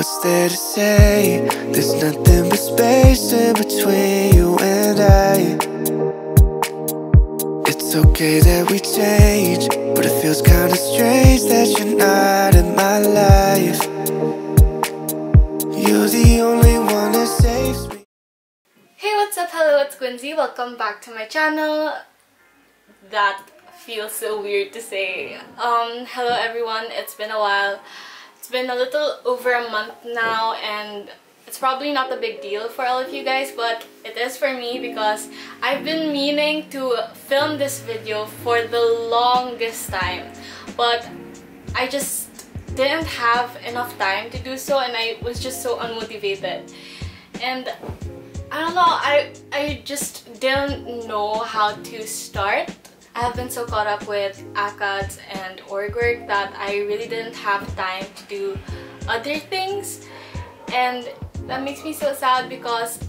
What's there to say? There's nothing but space in between you and I. It's okay that we change, but it feels kinda strange that you're not in my life. You're the only one that saves me. Hey, what's up? Hello, it's Quincy. Welcome back to my channel. That feels so weird to say. Hello everyone, it's been a while. It's been a little over a month now, and it's probably not a big deal for all of you guys, but it is for me because I've been meaning to film this video for the longest time, but I just didn't have enough time to do so, and I was just so unmotivated. And I don't know, I just didn't know how to start. I have been so caught up with ACADS and org work that I really didn't have time to do other things, and that makes me so sad because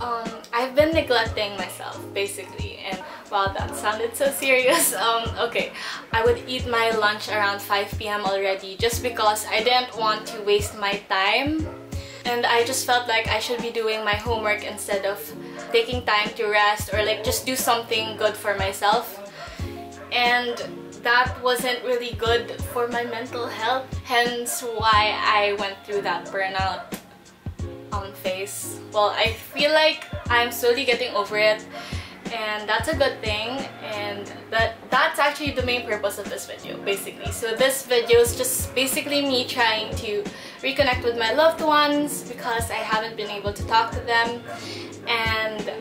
I've been neglecting myself basically. And wow, that sounded so serious. Okay, I would eat my lunch around 5 p.m. already just because I didn't want to waste my time, and I just felt like I should be doing my homework instead of taking time to rest or like just do something good for myself. And that wasn't really good for my mental health, hence why I went through that burnout phase. Well, I feel like I'm slowly getting over it, and that's a good thing, and that's actually the main purpose of this video basically. So this video is just basically me trying to reconnect with my loved ones because I haven't been able to talk to them, and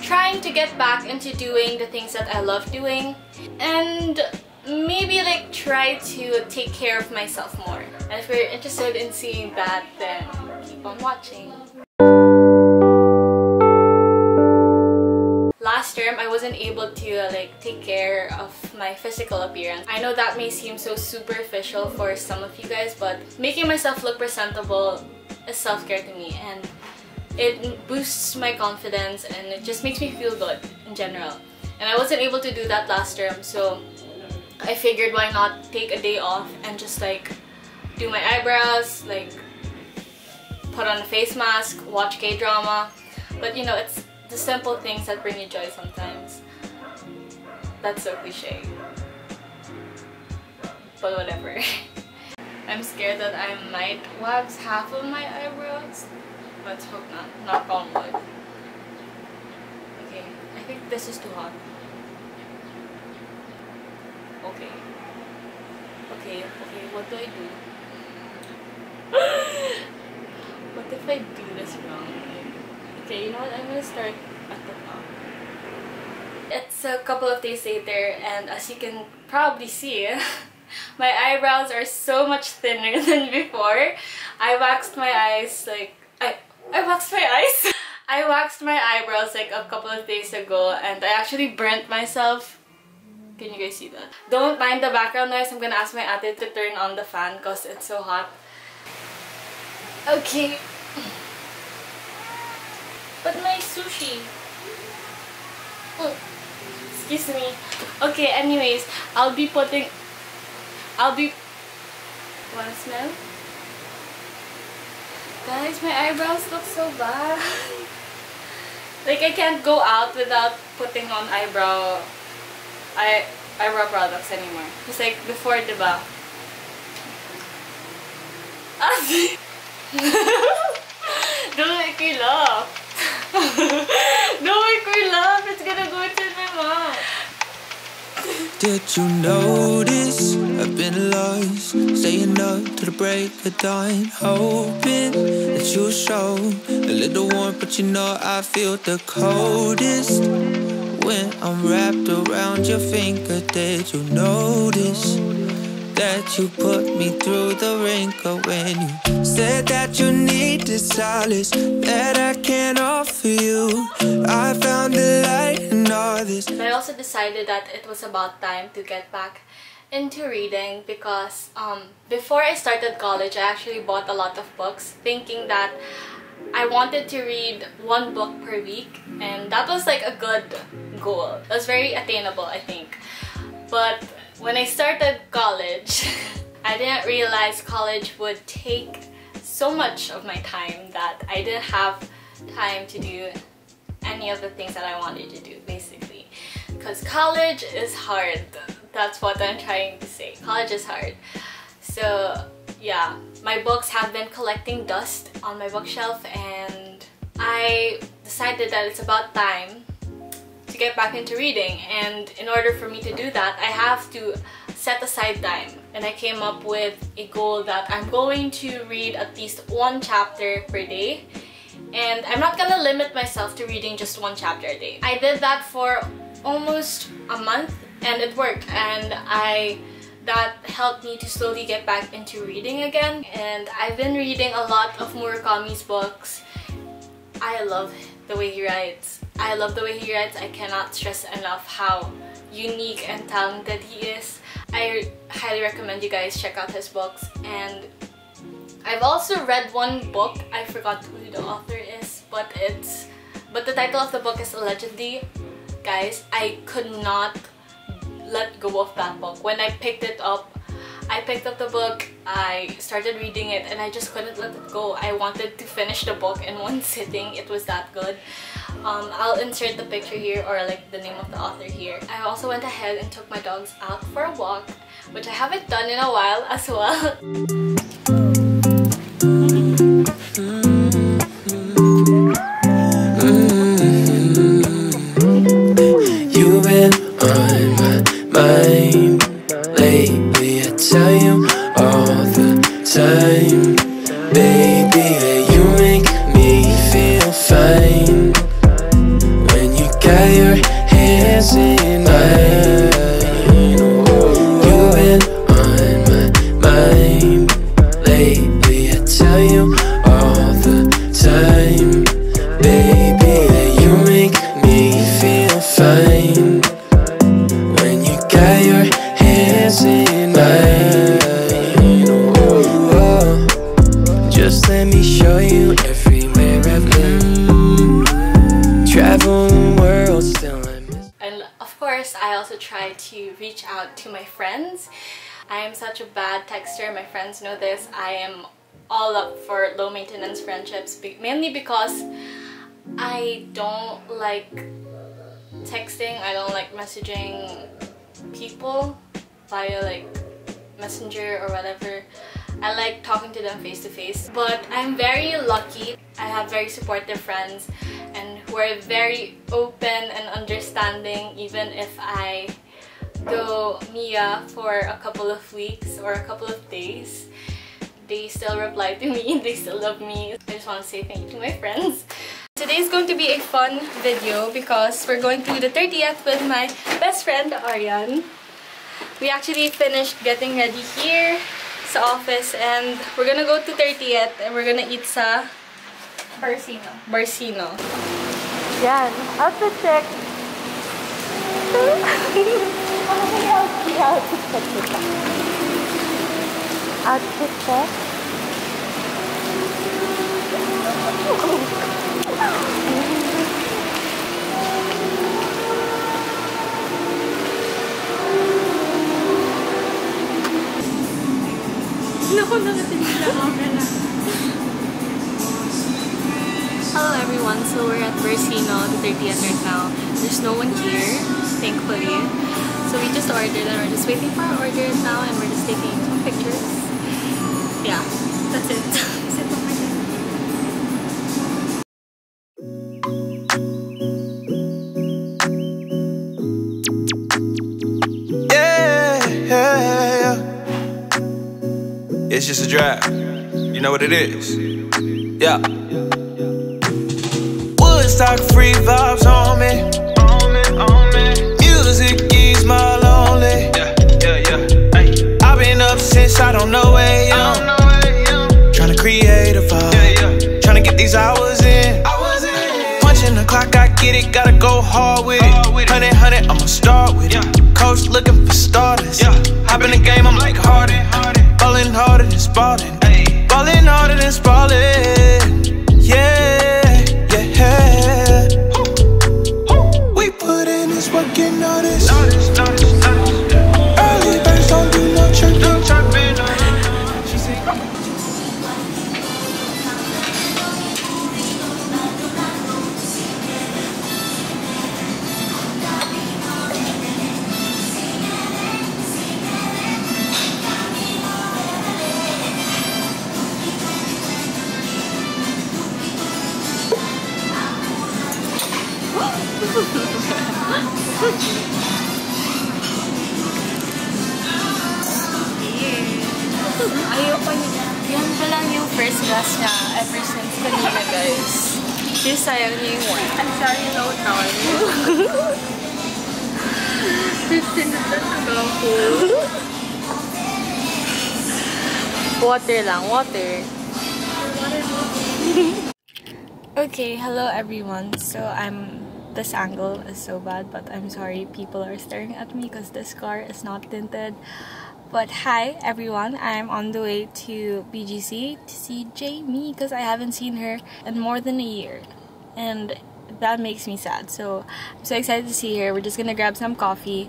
trying to get back into doing the things that I love doing, and maybe like try to take care of myself more. And if you're interested in seeing that, then keep on watching. Last term, I wasn't able to like take care of my physical appearance. I know that may seem so superficial for some of you guys, but making myself look presentable is self-care to me, and it boosts my confidence, and it just makes me feel good in general. And I wasn't able to do that last term, so I figured why not take a day off and just like do my eyebrows, like put on a face mask, watch K-drama. But you know, it's the simple things that bring you joy sometimes. That's so cliche, but whatever. I'm scared that I might wax half of my eyebrows. Let's hope not. Knock on wood. Okay, I think this is too hot. Okay. Okay, what do I do? What if I do this wrong? Okay, you know what? I'm gonna start at the top. It's a couple of days later, and as you can probably see, my eyebrows are so much thinner than before. I waxed my eyes like... I waxed my eyes? I waxed my eyebrows like a couple of days ago, and I actually burnt myself. Can you guys see that? Don't mind the background noise. I'm gonna ask my ate to turn on the fan because it's so hot. Okay. But my sushi. Oh, excuse me. Okay, anyways, I'll be... Wanna smell? Guys, my eyebrows look so bad. Like, I can't go out without putting on eyebrow products anymore. It's like before, diba? Don't make me laugh. Don't make me laugh. It's gonna go into my mouth. Did you notice? I've been lost, staying up to the break of dawn, hoping that you'll show a little warmth, but you know I feel the coldest when I'm wrapped around your finger. Did you notice that you put me through the wrinkle when you said that you needed solace that I can't offer you? I found the light in all this. I also decided that it was about time to get back into reading because before I started college, I actually bought a lot of books thinking that I wanted to read one book per week, and that was like a good goal. It was very attainable, I think. But when I started college, I didn't realize college would take so much of my time that I didn't have time to do any of the things that I wanted to do, basically. Because college is hard. That's what I'm trying to say. College is hard. So yeah, my books have been collecting dust on my bookshelf, and I decided that it's about time to get back into reading. And in order for me to do that, I have to set aside time. And I came up with a goal that I'm going to read at least one chapter per day. And I'm not gonna limit myself to reading just one chapter a day. I did that for almost a month, and it worked. And that helped me to slowly get back into reading again. And I've been reading a lot of Murakami's books. I love the way he writes. I love the way he writes. I cannot stress enough how unique and talented he is. I highly recommend you guys check out his books. And I've also read one book. I forgot who the author is, but the title of the book is Allegedly. Guys, I could not let go of that book. When I picked up the book, I started reading it, and I just couldn't let it go. I wanted to finish the book in one sitting. It was that good. I'll insert the picture here, or like the name of the author here. I also went ahead and took my dogs out for a walk, which I haven't done in a while as well. You've been on my mind lately, I tell you all the time, baby, that you make me feel fine when you got your hands in mine. You've been on my mind lately, I tell you all the time, baby, that you make me feel fine. And of course, I also try to reach out to my friends. I am such a bad texter. My friends know this. I am all up for low maintenance friendships, mainly because I don't like texting. I don't like messaging people via like Messenger or whatever. I like talking to them face to face. But I'm very lucky. I have very supportive friends, and who are very open and understanding, even if I go Mia for a couple of weeks or a couple of days. They still reply to me. They still love me. I just want to say thank you to my friends. Today is going to be a fun video because we're going to the 30th with my best friend Aryan. We actually finished getting ready here. It's the office, and we're gonna go to 30th and we're gonna eat sa Barsino. Yan. Outfit check. Outfit check. Hello everyone, so we're at Barsino, the 30th right now. There's no one here, thankfully. So we just ordered and we're just waiting for our orders now, and we're just taking some pictures. Yeah, that's it. Yeah. It's just a drive. You know what it is. Yeah. Stock free vibes on me. Music gives my lonely. Yeah. I've been up since I don't know where I'm trying to create a vibe. Trying to get these hours in. Punching the clock, I get it. Gotta go hard with it. 100, I'ma start with it. Coach looking for starters. Hop in the game, I'm like Harden. Ballin' harder than Spalding. Ballin' harder than Spalding. Yeah. Christmas niya ever since kanina, guys. Kasi sayang niya yung one. I'm sorry, you know now. 15 minutes ago. Water lang, water. Okay, hello everyone. So this angle is so bad, but I'm sorry people are staring at me because this car is not tinted. But hi everyone, I'm on the way to BGC to see Jamie because I haven't seen her in more than a year. And that makes me sad. So I'm so excited to see her. We're just gonna grab some coffee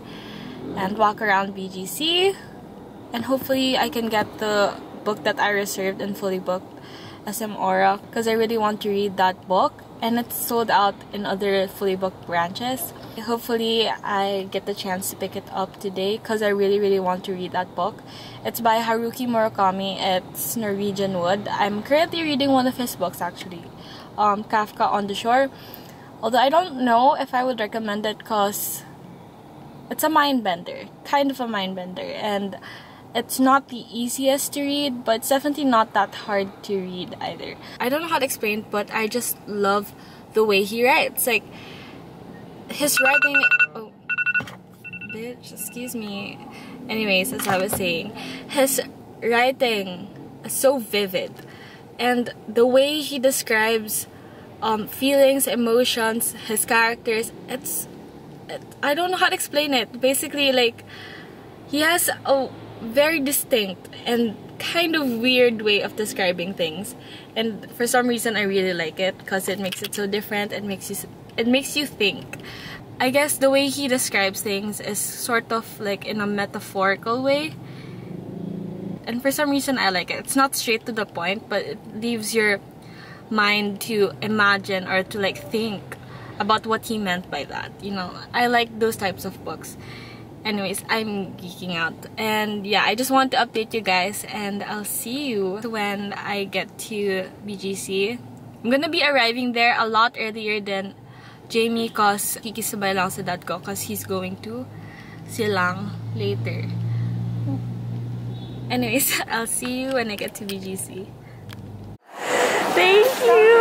and walk around BGC. And hopefully I can get the book that I reserved and fully booked, SM Aura, because I really want to read that book. And it's sold out in other fully booked branches. Hopefully, I get the chance to pick it up today because I really, really want to read that book. It's by Haruki Murakami. It's Norwegian Wood. I'm currently reading one of his books, actually. Kafka on the Shore. Although I don't know if I would recommend it because it's a mindbender. Kind of a mindbender. And it's not the easiest to read, but it's definitely not that hard to read either. I don't know how to explain it, but I just love the way he writes. Like, his writing... Oh, bitch, excuse me. Anyways, as I was saying, his writing is so vivid. And the way he describes feelings, emotions, his characters, I don't know how to explain it. Basically, like, he has a very distinct and kind of weird way of describing things, and for some reason I really like it because it makes it so different. It makes you think. I guess the way he describes things is sort of like in a metaphorical way, and for some reason I like it. It's not straight to the point, but it leaves your mind to imagine or to like think about what he meant by that, you know. I like those types of books. Anyways, I'm geeking out. And yeah, I just want to update you guys, and I'll see you when I get to BGC. I'm gonna be arriving there a lot earlier than Jamie cause kikisabay lang sa dad ko cause he's going to Silang later. Anyways, I'll see you when I get to BGC. Thank you!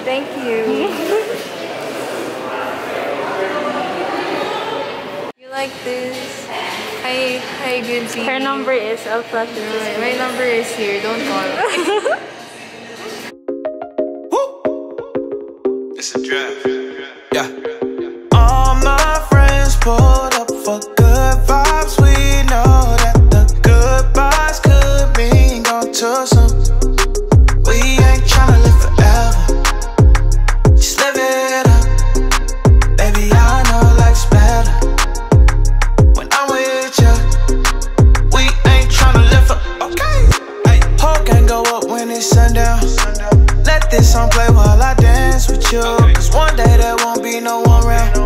Thank you. You like this? Hi, Quincy. Her number is, I'll flash it. My number is here, don't call. It's a draft. Yeah. All my friends pulled up for good vibes. We know that the goodbyes could mean gone to some. We ain't tryna live forever. This song play while I dance with you, cause one day there won't be no one round,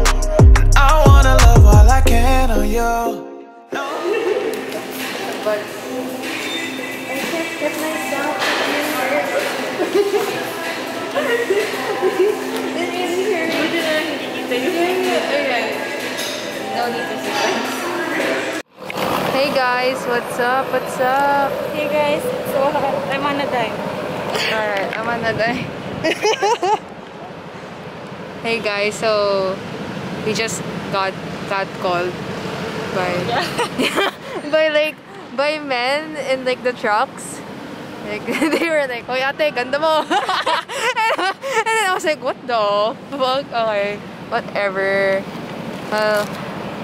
and I wanna love all I can on you. But I can't get myself in. Hey guys, what's up? What's up? Hey guys, so I'm on a dive. Alright, I'm on the day. Hey guys, so we just got called by by men in like the trucks. Like they were like, "Oy ate, ganda mo." And then, I was like, what the fuck? Okay, whatever.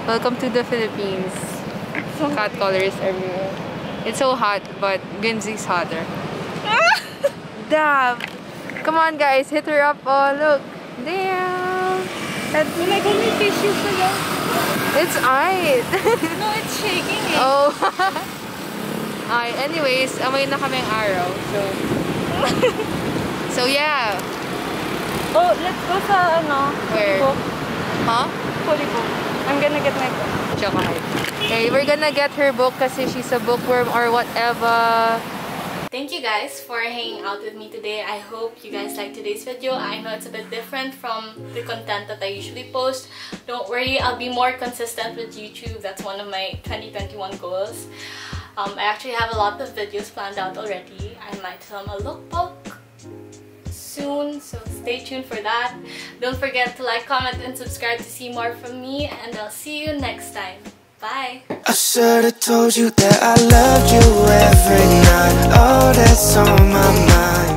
Welcome to the Philippines. It's so cat colors everywhere. It's so hot, but Quincy's hotter. Damn! Come on, guys, hit her up. Oh, look. Damn! That's like only tissue for you. It's alright. No, it's shaking. Eh? Oh. Alright, anyways, amay na kaming araw. So yeah. Oh, let's go sa ano? Where? Polipo. Huh? Polipo. I'm gonna get my book. Okay, we're gonna get her book kasi she's a bookworm or whatever. Thank you guys for hanging out with me today. I hope you guys liked today's video. I know it's a bit different from the content that I usually post. Don't worry, I'll be more consistent with YouTube. That's one of my 2021 goals. I actually have a lot of videos planned out already. I might film a lookbook soon, so stay tuned for that. Don't forget to like, comment, and subscribe to see more from me, and I'll see you next time. Bye! I should've told you that I loved you every night. Oh, that's on my mind.